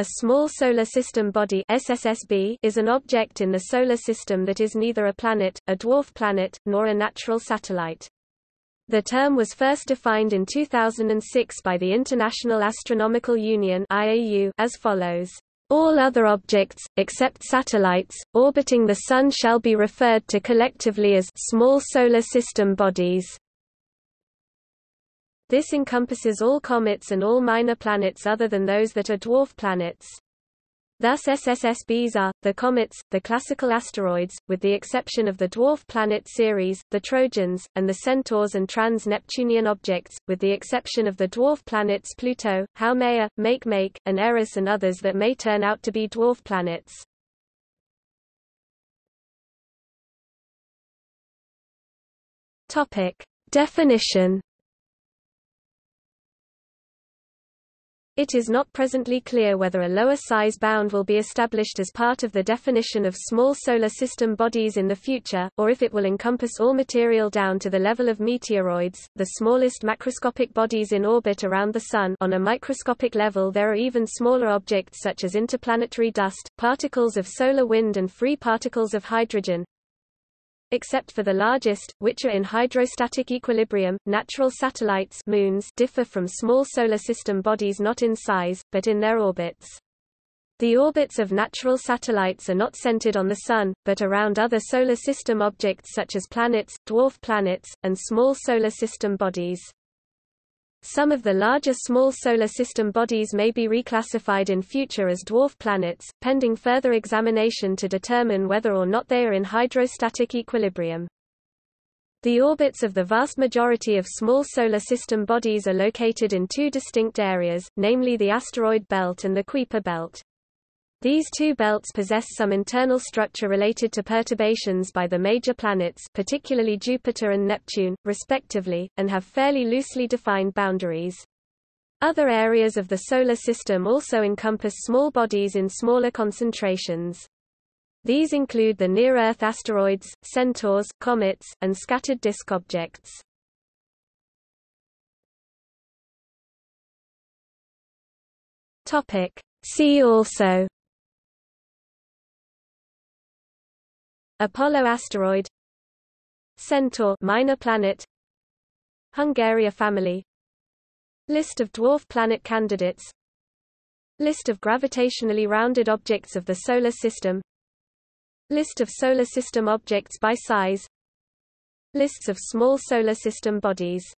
A small solar system body (SSSB) is an object in the solar system that is neither a planet, a dwarf planet, nor a natural satellite. The term was first defined in 2006 by the International Astronomical Union (IAU) as follows. All other objects, except satellites, orbiting the Sun shall be referred to collectively as small solar system bodies. This encompasses all comets and all minor planets other than those that are dwarf planets. Thus SSSBs are, the comets, the classical asteroids, with the exception of the dwarf planet Ceres, the Trojans, and the Centaurs and trans-Neptunian objects, with the exception of the dwarf planets Pluto, Haumea, Makemake, and Eris and others that may turn out to be dwarf planets. Definition. It is not presently clear whether a lower size bound will be established as part of the definition of small solar system bodies in the future, or if it will encompass all material down to the level of meteoroids, the smallest macroscopic bodies in orbit around the Sun. On a microscopic level, there are even smaller objects such as interplanetary dust, particles of solar wind, and free particles of hydrogen. Except for the largest, which are in hydrostatic equilibrium, natural satellites moons differ from small solar system bodies not in size, but in their orbits. The orbits of natural satellites are not centered on the Sun, but around other solar system objects such as planets, dwarf planets, and small solar system bodies. Some of the larger small solar system bodies may be reclassified in future as dwarf planets, pending further examination to determine whether or not they are in hydrostatic equilibrium. The orbits of the vast majority of small solar system bodies are located in two distinct areas, namely the asteroid belt and the Kuiper belt. These two belts possess some internal structure related to perturbations by the major planets, particularly Jupiter and Neptune, respectively, and have fairly loosely defined boundaries. Other areas of the solar system also encompass small bodies in smaller concentrations. These include the near-Earth asteroids, centaurs, comets, and scattered disk objects. See also: Apollo asteroid, Centaur minor planet, Hungaria family, list of dwarf planet candidates, list of gravitationally rounded objects of the solar system, list of solar system objects by size, lists of small solar system bodies.